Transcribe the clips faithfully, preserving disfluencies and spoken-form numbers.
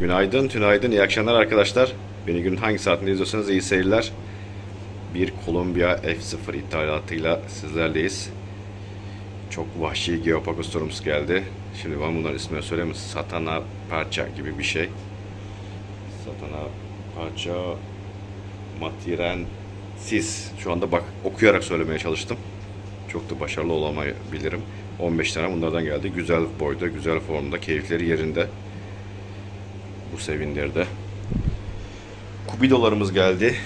Günaydın, tünaydın, iyi akşamlar arkadaşlar. Beni günün hangi saatinde izliyorsanız iyi seyirler. Bir Columbia F sıfır ithalatıyla sizlerleyiz. Çok vahşi Geophagus turumuz geldi. Şimdi ben bunların ismini söyleyeyim. Satana parça gibi bir şey. Satana parça matirensis. Şu anda bak okuyarak söylemeye çalıştım. Çok da başarılı olamayabilirim. on beş tane bunlardan geldi. Güzel boyda, güzel formda, keyifleri yerinde. Bu sevindirdi. Kubidolarımız geldi.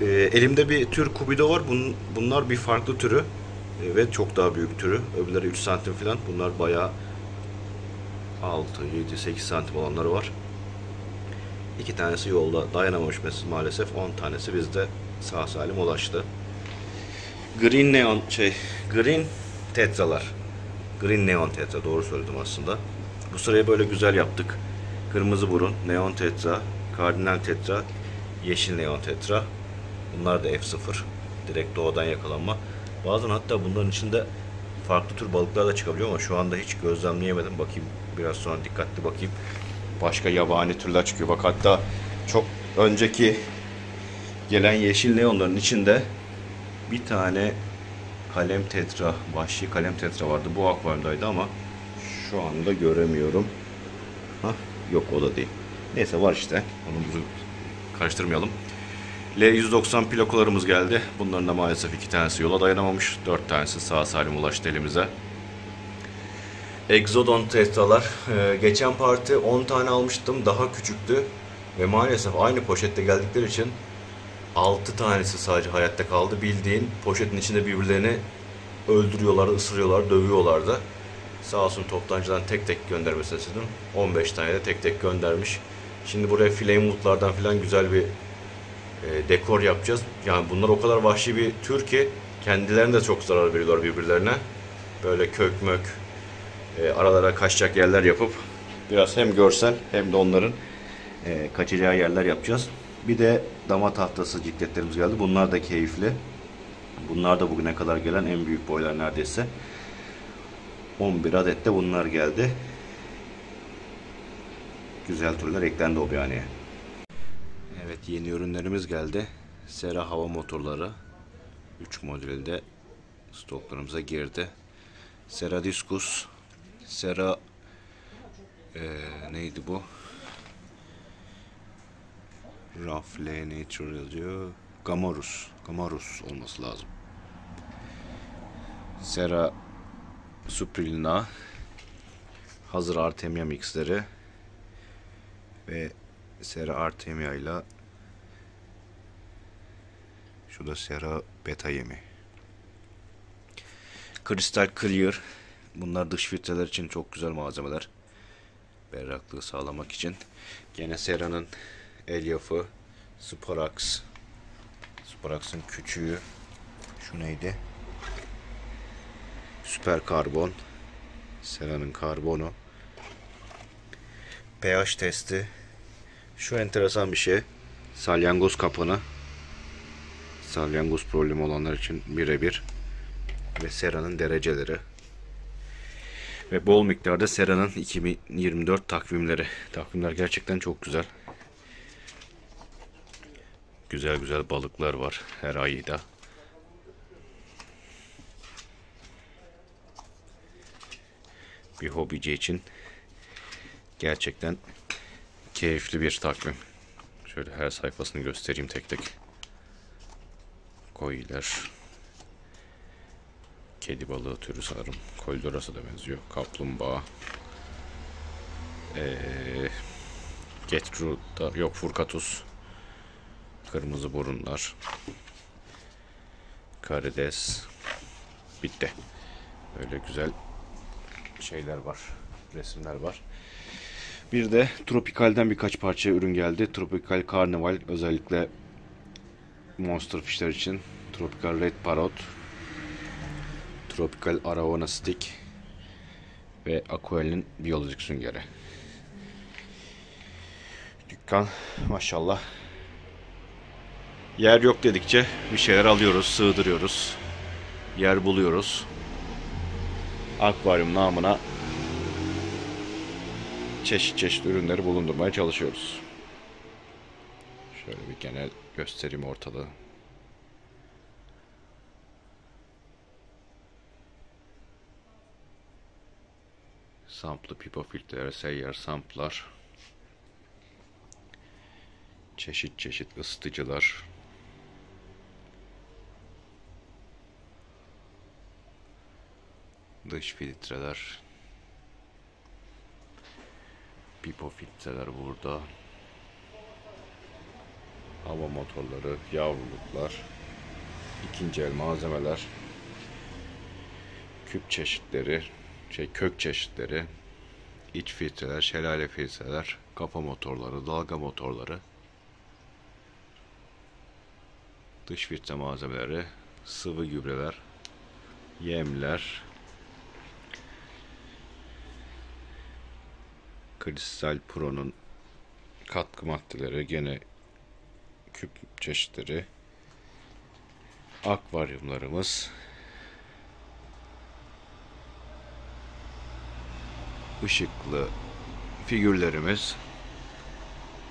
Ee, elimde bir tür kubido var. Bun, bunlar bir farklı türü. Ve evet, çok daha büyük türü. Öbürleri üç santim falan. Bunlar bayağı altı, yedi, sekiz santim olanları var. İki tanesi yolda dayanamamış maalesef. on tanesi bizde sağ salim ulaştı. Green Neon şey, Green Tetralar. Green Neon Tetra, doğru söyledim aslında. Bu sırayı böyle güzel yaptık. Kırmızı burun, Neon Tetra, Kardinal Tetra, Yeşil Neon Tetra. Bunlar da F sıfır. Direkt doğadan yakalanma. Bazen hatta bunların içinde farklı tür balıklar da çıkabiliyor ama şu anda hiç gözlemleyemedim. Bakayım, biraz sonra dikkatli bakayım. Başka yabani türler çıkıyor. Bak, hatta çok önceki gelen yeşil neonların içinde bir tane kalem tetra, vahşi kalem tetra vardı. Bu akvaryumdaydı ama şu anda göremiyorum. Hah, yok, o da değil. Neyse, var işte. Onu karıştırmayalım. L yüz doksan plakolarımız geldi. Bunların da maalesef iki tanesi yola dayanamamış. Dört tanesi sağ salim ulaştı elimize. Exodon tetralar. Ee, geçen parti on tane almıştım. Daha küçüktü. Ve maalesef aynı poşette geldikleri için altı tanesi sadece hayatta kaldı. Bildiğin poşetin içinde birbirlerini öldürüyorlar, ısırıyorlar, dövüyorlar da. Sağ olsun toptancıdan tek tek göndermesini istedim. on beş tane de tek tek göndermiş. Şimdi buraya flamewoodlardan falan güzel bir E, dekor yapacağız. Yani bunlar o kadar vahşi bir tür ki kendilerine de çok zarar veriyorlar birbirlerine. Böyle kök mök e, aralara kaçacak yerler yapıp biraz hem görsel hem de onların e, kaçacağı yerler yapacağız. Bir de dama tahtası cikletlerimiz geldi. Bunlar da keyifli. Bunlar da bugüne kadar gelen en büyük boylar neredeyse. on bir adet de bunlar geldi. Güzel türler eklendi Hobihane'ye. Evet, yeni ürünlerimiz geldi. Sera hava motorları üç modelde stoklarımıza girdi. Sera Discus, Sera ee, neydi bu? Rafle Nature yazıyor. Gamorus, Gamorus olması lazım. Sera Suprilina, hazır Artemia mixleri ve Sera Artemia ile şu da Sera Beta yemi. Crystal Clear. Bunlar dış filtreler için çok güzel malzemeler. Berraklığı sağlamak için. Gene Sera'nın elyafı. Sporax. Sporax'ın küçüğü. Şu neydi? Süper karbon. Sera'nın karbonu. pH testi. Şu enteresan bir şey. Salyangoz kapanı. Salyangoz problemi olanlar için birebir. Ve Sera'nın dereceleri. Ve bol miktarda Sera'nın iki bin yirmi dört takvimleri. Takvimler gerçekten çok güzel. Güzel güzel balıklar var her ayda. Bir hobici için gerçekten keyifli bir takvim. Şöyle her sayfasını göstereyim tek tek. Koyiler. Kedi balığı türü sanırım. Koydoras'a da benziyor. Kaplumbağa. Ee, Getru da yok. Furkatus. Kırmızı burunlar. Karides. Bitti. Böyle güzel şeyler var. Resimler var. Bir de Tropikal'den birkaç parça ürün geldi. Tropical Carnival, özellikle Monster Fish'ler için. Tropical Red Parrot, Tropical Arawana Stick ve Aquael'in biyolojik süngeri. Dükkan maşallah. Yer yok dedikçe bir şeyler alıyoruz, sığdırıyoruz. Yer buluyoruz. Akvaryum namına çeşit çeşit ürünleri bulundurmaya çalışıyoruz. Şöyle bir genel göstereyim ortalığı. Samplı pipa filtreleri, seyyar samplar, çeşit çeşit ısıtıcılar, dış filtreler, pipa filtreler burada, hava motorları, yavruluklar, ikinci el malzemeler, küp çeşitleri, şey kök çeşitleri, iç filtreler, şelale filtreler, kafa motorları, dalga motorları, dış filtre malzemeleri, sıvı gübreler, yemler, Crystal Pro'nun katkı maddeleri, gene küp çeşitleri, akvaryumlarımız, ışıklı figürlerimiz,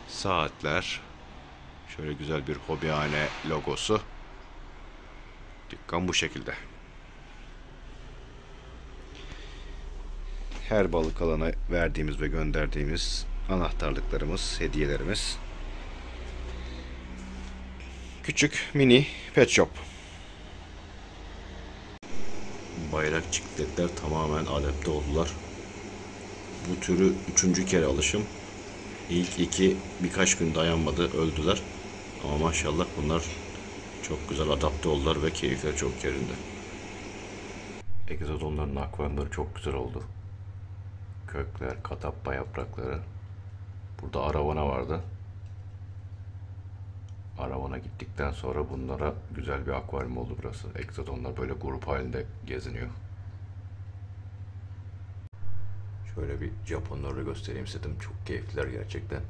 saatler, şöyle güzel bir Hobihane logosu. Dükkan bu şekilde. Her balık alana verdiğimiz ve gönderdiğimiz anahtarlıklarımız, hediyelerimiz. Küçük mini pet shop. Bayrak çikletler tamamen adapte oldular. Bu türü üçüncü kere alışım. İlk iki birkaç gün dayanmadı, öldüler. Ama maşallah bunlar çok güzel adapte oldular ve keyifler çok yerinde. Exodonların akvaryumları çok güzel oldu. Kökler, katappa yaprakları. Burada Arawana vardı. Arawana gittikten sonra bunlara güzel bir akvaryum oldu burası. Exodonlar böyle grup halinde geziniyor. Şöyle bir Japonları göstereyim istedim. Çok keyifliler gerçekten.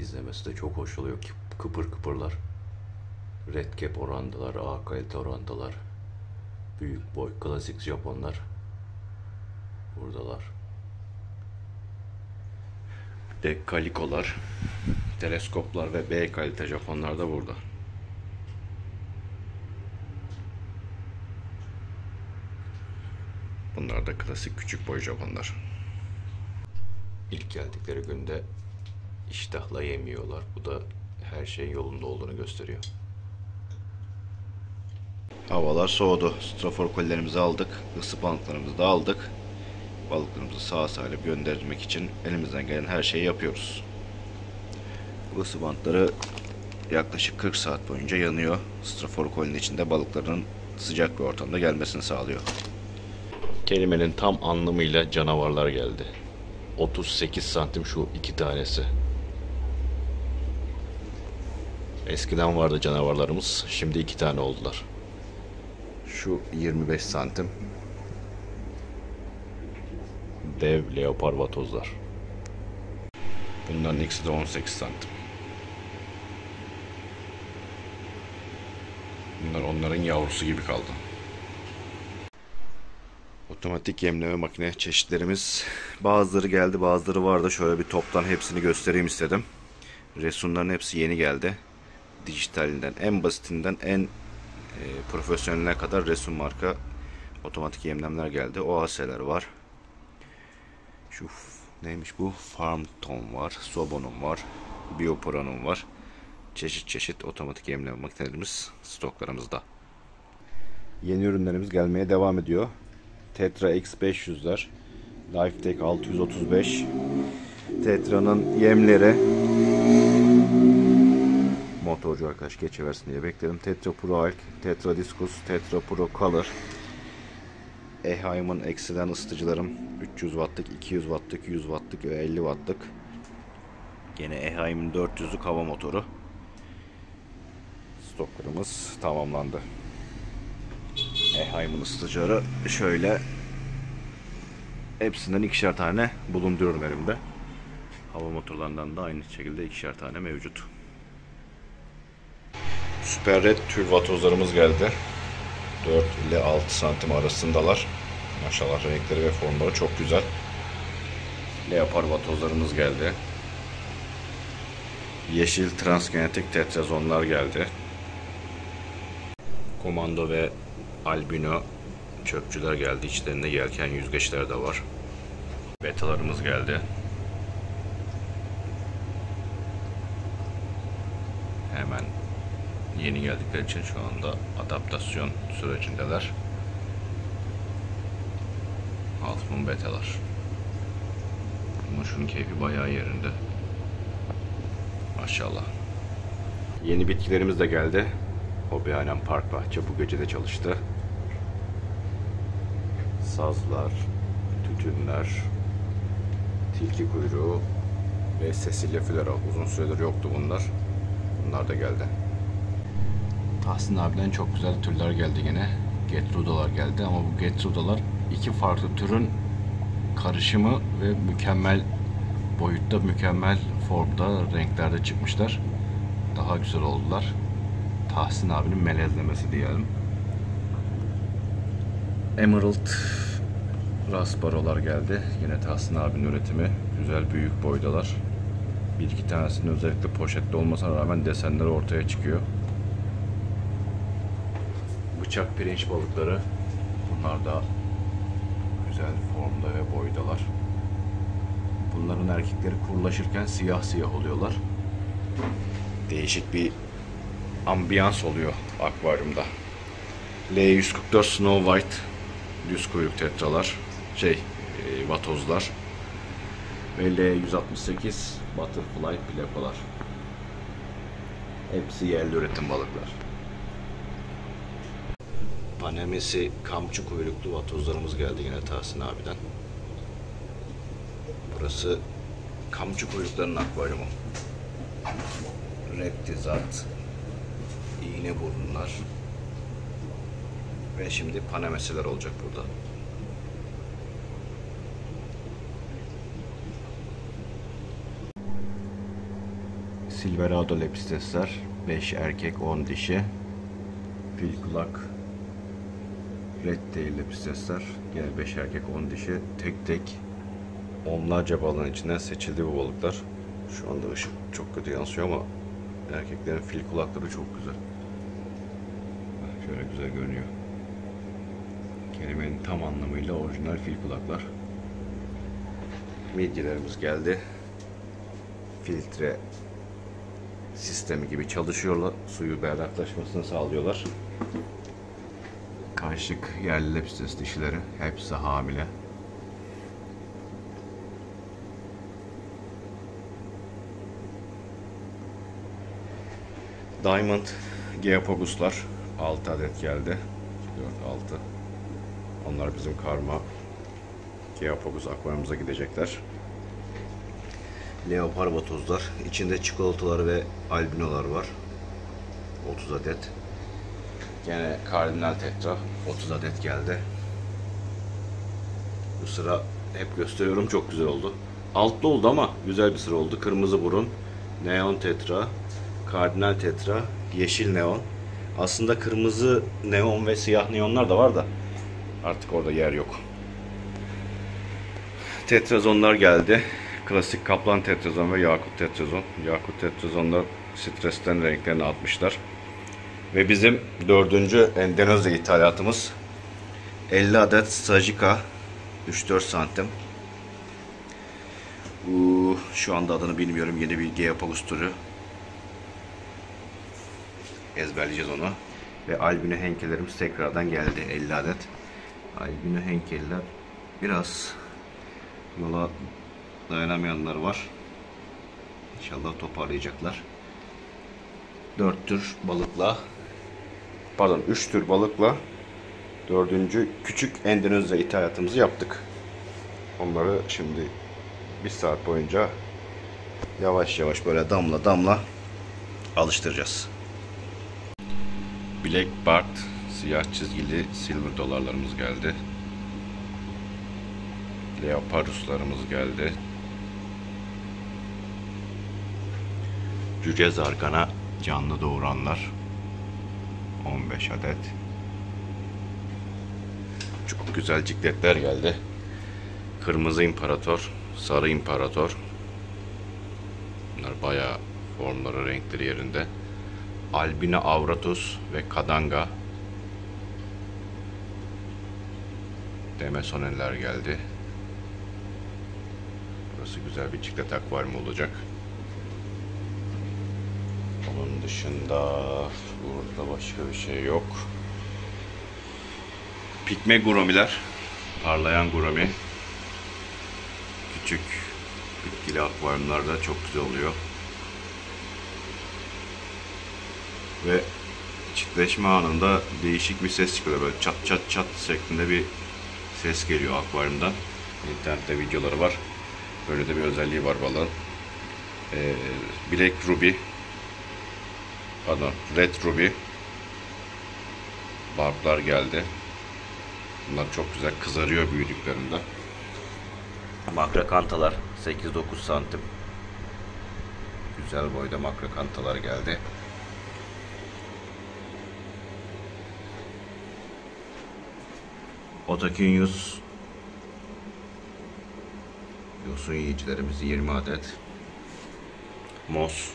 İzlemesi de çok hoş oluyor. Kıpır kıpırlar. Red Cap orandalar, A kalite orandalar. Büyük boy, klasik Japonlar. Buradalar. Bir de kalikolar, teleskoplar ve B kalite Japonlar da burada. Bunlar da klasik küçük boy Japonlar. İlk geldikleri günde iştahla yemiyorlar. Bu da her şeyin yolunda olduğunu gösteriyor. Havalar soğudu. Strafor kolilerimizi aldık. Isı bantlarımızı da aldık. Balıklarımızı sağ salim göndermek için elimizden gelen her şeyi yapıyoruz. Isı bantları yaklaşık kırk saat boyunca yanıyor. Strafor kolinin içinde balıkların sıcak bir ortamda gelmesini sağlıyor. Kelimenin tam anlamıyla canavarlar geldi. otuz sekiz santim şu iki tanesi. Eskiden vardı canavarlarımız. Şimdi iki tane oldular. Şu yirmi beş santim. Dev leopar vatozlar. Bunların ikisi de on sekiz santim. Bunlar onların yavrusu gibi kaldı. Otomatik yemleme makine çeşitlerimiz. Bazıları geldi, bazıları vardı. Şöyle bir toptan hepsini göstereyim istedim. Resunların hepsi yeni geldi. Dijitalinden en basitinden en e, profesyoneline kadar Resun marka otomatik yemlemler geldi. O A S'ler var. Şu neymiş bu? Farm Tom var. Sobonum var. Bioporanum var. Çeşit çeşit otomatik yemleme makinelerimiz stoklarımızda. Yeni ürünlerimiz gelmeye devam ediyor. Tetra X beş yüzler, Lifetech altı yüz otuz beş, Tetra'nın yemleri, motorcu arkadaş geçiversin diye bekledim. Tetra Pro Alk, Tetra Discus, Tetra Pro Color, Eheim'in Exodon ısıtıcılarım, üç yüz wattlık, iki yüz wattlık, yüz wattlık ve elli wattlık. Yine Eheim'in dört yüzlük hava motoru. Stoklarımız tamamlandı. Eheim'in ısıtıcıları şöyle, hepsinden ikişer tane bulunduruyorum elimde. Hava motorlarından da aynı şekilde ikişer tane mevcut. Süper Red tür vatozlarımız geldi. dört ile altı santim arasındalar. Maşallah renkleri ve formları çok güzel. leopar vatozlarımız geldi. Yeşil transgenetik tetrazonlar geldi. Komando ve albino çöpçüler geldi. İçlerinde yelken yüzgeçler de var. Betalarımız geldi. Hemen yeni geldikleri için şu anda adaptasyon sürecindeler. Altın betalar. Ama şunun keyfi bayağı yerinde. Maşallah. Yeni bitkilerimiz de geldi. Hobihanem Park Bahçe bu gece de çalıştı. Sazlar, tütünler, tilki kuyruğu ve sesilya flora. Uzun süredir yoktu bunlar. Bunlar da geldi. Tahsin abiden çok güzel türler geldi yine. Getrudalar geldi ama bu getrudalar iki farklı türün karışımı ve mükemmel boyutta, mükemmel formda, renklerde çıkmışlar. Daha güzel oldular. Tahsin abinin melezlemesi diyelim. Emerald Rasparolar geldi. Yine Tahsin abinin üretimi. Güzel büyük boydalar. Bir iki tanesinin özellikle poşette olmasına rağmen desenleri ortaya çıkıyor. Bıçak pirinç balıkları. Bunlar da güzel formda ve boydalar. Bunların erkekleri kurulaşırken siyah siyah oluyorlar. Değişik bir ambiyans oluyor akvaryumda. L yüz kırk dört Snow White düz kuyruk tetralar, şey e, vatozlar ve L yüz altmış sekiz Butterfly Plekolar. Hepsi yerli üretim balıklar. Panemisi kamçı kuyruklu vatozlarımız geldi yine Tahsin abiden. Burası kamçı kuyruklarının akvaryumu. Reptizat, iğne burunlar ve şimdi panemesiler olacak burada. Silverado lepistesler, beş erkek on dişi. Fil kulak red tail lepistesler, gene beş erkek on dişi. Tek tek onlarca balığın içinden seçildi bu balıklar. Şu anda ışık çok kötü yansıyor ama erkeklerin fil kulakları çok güzel. Şöyle güzel görünüyor. Kelimenin tam anlamıyla orijinal fil kulaklar. Midyelerimiz geldi. Filtre sistemi gibi çalışıyorlar. Suyu berraklaşmasını sağlıyorlar. Karşılık yerli lepistes dişileri. Hepsi hamile. Diamond Geophaguslar altı adet geldi. dört altı. Onlar bizim Karma Geophagus akvaryumuza gidecekler. Leopar vatozlar. İçinde çikolatalar ve albinolar var. otuz adet. Gene kardinal tetra otuz adet geldi. Bu sıra hep gösteriyorum, çok güzel oldu. Altlı oldu ama güzel bir sıra oldu. Kırmızı burun, neon tetra, kardinal tetra, yeşil neon. Aslında kırmızı neon ve siyah neonlar da var da artık orada yer yok. Tetrazonlar geldi. Klasik kaplan tetrazon ve yakut tetrazon. Yakut tetrazonlar stresten renklerini atmışlar. Ve bizim dördüncü Endonezya ithalatımız elli adet Sajika üç dört santim. Uu, şu anda adını bilmiyorum. Yeni bir Geophagus türü. Ezberleyeceğiz onu. Ve albino henkelerimiz tekrardan geldi. elli adet. Albino henkeller biraz yola dayanamayanlar var. İnşallah toparlayacaklar. dört tür balıkla pardon üç tür balıkla dördüncü küçük Endonezya ithalatımızı yaptık. Onları şimdi bir saat boyunca yavaş yavaş böyle damla damla alıştıracağız. Black Bart siyah çizgili silver dolarlarımız geldi. Leoparuslarımız geldi. Cüce zargana canlı doğuranlar on beş adet. Çok güzel cikletler geldi. Kırmızı imparator Sarı imparator. Bunlar bayağı formları, renkleri yerinde. Albino Avratus ve Kadanga. Demesoneler geldi. Burası güzel bir çiklet akvaryum olacak. Onun dışında burada başka bir şey yok. Pikme guromiler. Parlayan guromi. Küçük bitkili akvaryumlarda çok güzel oluyor. Ve çitleşme anında değişik bir ses çıkıyor. Böyle çat çat çat şeklinde bir ses geliyor akvaryumdan. İnternette videoları var. Böyle de bir özelliği var balığın. Ee, Black Ruby. Pardon. Red Ruby. Barblar geldi. Bunlar çok güzel kızarıyor büyüdüklerinde. Makrakantalar sekiz dokuz santim. Güzel boyda makrakantalar geldi. Otakinyus yosun yiyicilerimiz yirmi adet. Mos.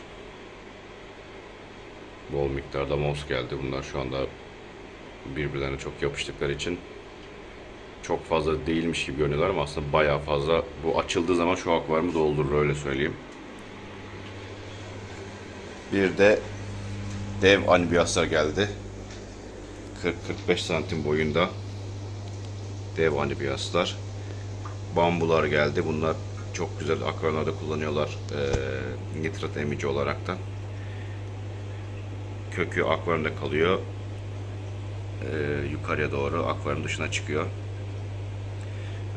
Bol miktarda mos geldi. Bunlar şu anda birbirlerine çok yapıştıkları için çok fazla değilmiş gibi görünüyorlar ama aslında bayağı fazla. Bu açıldığı zaman şu akvaryumu doldurur, öyle söyleyeyim. Bir de dev anibiyaslar geldi. kırk kırk beş santim boyunda dev anibiyaslar. Bambular geldi. Bunlar çok güzel akvaryumlarda kullanıyorlar. E, nitrat emici olarak da. Kökü akvaryumda kalıyor. E, yukarıya doğru akvaryum dışına çıkıyor.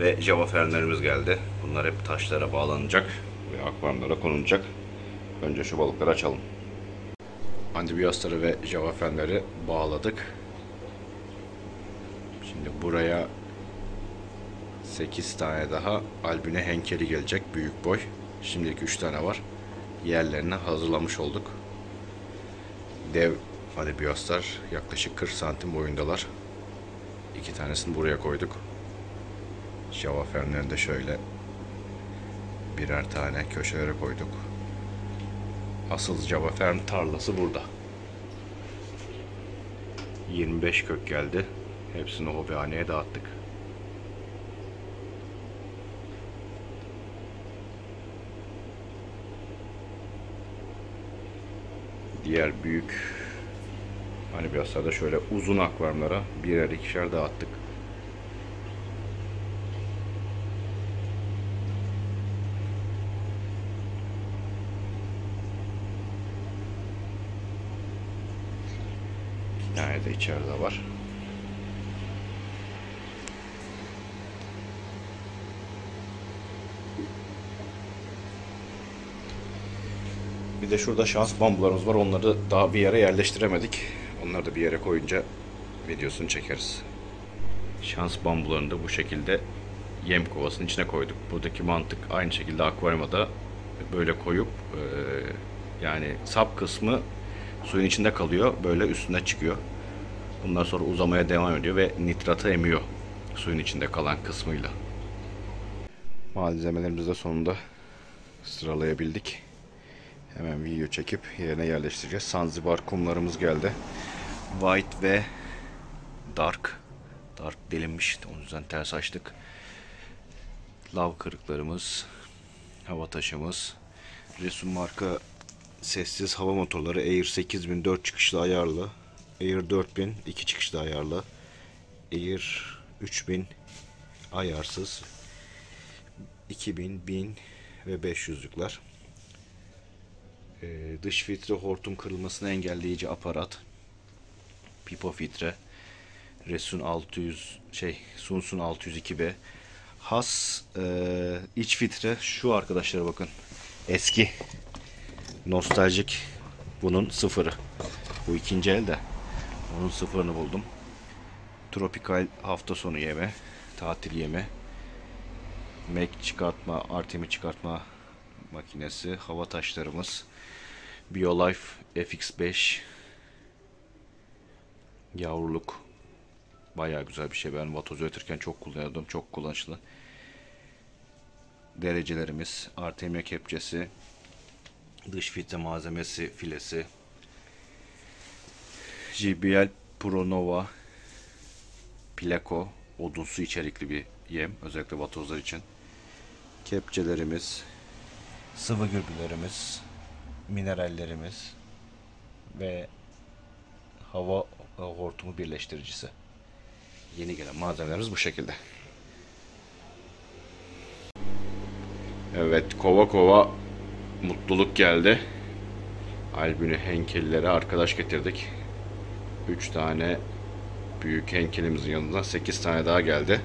Ve java fernlerimiz geldi. Bunlar hep taşlara bağlanacak ve akvaryumlara konulacak. Önce şu balıkları açalım. Anibiyasları ve java fernleri bağladık. Şimdi buraya sekiz tane daha albino henkeli gelecek, büyük boy. Şimdilik üç tane var. Yerlerini hazırlamış olduk. Dev anibiyaslar yaklaşık kırk santim boyundalar. iki tanesini buraya koyduk. Cevafernleri de şöyle birer tane köşelere koyduk. Asıl cevafern tarlası burada. yirmi beş kök geldi. Hepsini hobihaneye dağıttık. Diğer büyük hani biraz da şöyle uzun akvaryumlara birer ikişer dağıttık. Yani de içeride var. Bir de şurada şans bambularımız var. Onları daha bir yere yerleştiremedik. Onları da bir yere koyunca videosunu çekeriz. Şans bambularını da bu şekilde yem kovasının içine koyduk. Buradaki mantık aynı şekilde akvaryuma da böyle koyup e, yani sap kısmı suyun içinde kalıyor. Böyle üstüne çıkıyor. Bundan sonra uzamaya devam ediyor ve nitratı emiyor suyun içinde kalan kısmıyla. Malzemelerimizi de sonunda sıralayabildik. Hemen video çekip yerine yerleştireceğiz. Sanzibar kumlarımız geldi. White ve Dark. Dark delinmiş. O yüzden ters açtık. Lav kırıklarımız. Hava taşımız. Resun marka sessiz hava motorları. Air sekiz bin dört çıkışlı ayarlı. Air dört bin iki çıkışlı ayarlı. Air üç bin ayarsız. iki bin, bin ve beş yüzlükler. Ee, dış filtre hortum kırılmasını engelleyici aparat, pipo filtre, Resun altı yüz şey, Sunsun altı yüz iki B, has e, iç filtre. Şu arkadaşlara bakın, eski nostaljik, bunun sıfırı, bu ikinci elde, onun sıfırını buldum. Tropical hafta sonu yeme, tatil yeme, Mac çıkartma, Artemi çıkartma makinesi, hava taşlarımız, Biolife F X beş, yavruluk, bayağı güzel bir şey. Ben vatozu ötürken çok kullanıyordum, çok kullanışlı. derecelerimiz, artemia kepçesi, dış filtre malzemesi filesi, J B L Pro Nova Pleko, odunsu içerikli bir yem, özellikle vatozlar için. Kepçelerimiz, sıvı gübrülerimiz, minerallerimiz ve hava hortumu birleştiricisi. Yeni gelen malzemelerimiz bu şekilde. Evet, kova kova mutluluk geldi. Albino Heckel'lere arkadaş getirdik. üç tane büyük Heckel'imizin yanında sekiz tane daha geldi.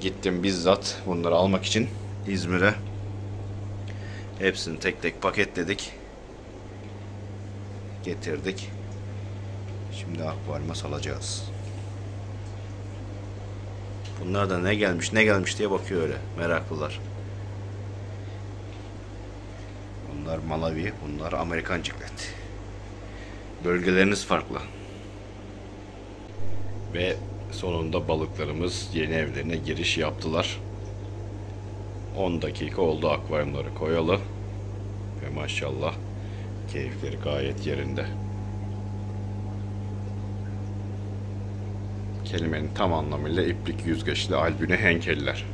Gittim bizzat bunları almak için İzmir'e. Hepsini tek tek paketledik, getirdik. Şimdi akvaryuma salacağız. Bunlar da ne gelmiş ne gelmiş diye bakıyor öyle meraklılar. Bunlar Malawi, bunlar Amerikan ciklet. Bölgeleriniz farklı. Ve sonunda balıklarımız yeni evlerine giriş yaptılar. on dakika oldu akvaryumları koyalı ve maşallah keyifleri gayet yerinde. Kelimenin tam anlamıyla iplik yüzgeçli albino Heckel'ler.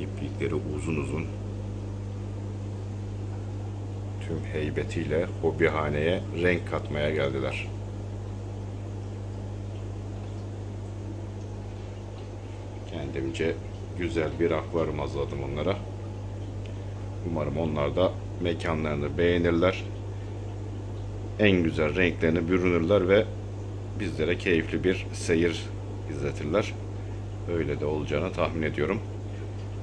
İplikleri uzun uzun, tüm heybetiyle hobihaneye renk katmaya geldiler. Kendimce güzel bir akvaryum hazırladım onlara. Umarım onlar da mekanlarını beğenirler. En güzel renklerini bürünürler ve bizlere keyifli bir seyir izletirler. Öyle de olacağını tahmin ediyorum.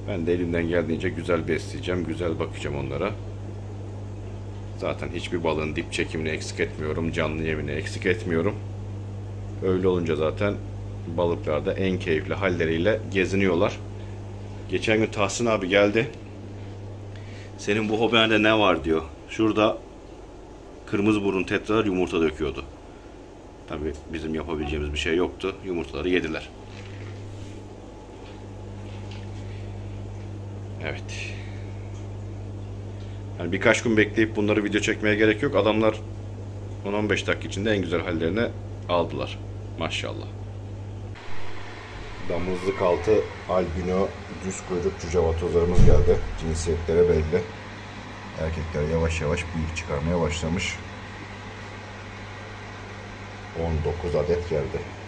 Ben de elimden geldiğince güzel besleyeceğim, güzel bakacağım onlara. Zaten hiçbir balığın dip çekimini eksik etmiyorum, canlı yemini eksik etmiyorum. Öyle olunca zaten balıklar da en keyifli halleriyle geziniyorlar. Geçen gün Tahsin abi geldi. Senin bu hobihanede ne var diyor. Şurada kırmızı burun tetralar yumurta döküyordu. Tabii bizim yapabileceğimiz bir şey yoktu. Yumurtaları yediler. Evet. Yani birkaç gün bekleyip bunları video çekmeye gerek yok. Adamlar on on beş dakika içinde en güzel hallerine aldılar. Maşallah. Damızlık altı albino düz kuyruk cüce vatozlarımız geldi. Cinsiyetlere belli. Erkekler yavaş yavaş büyük çıkarmaya başlamış. on dokuz adet geldi.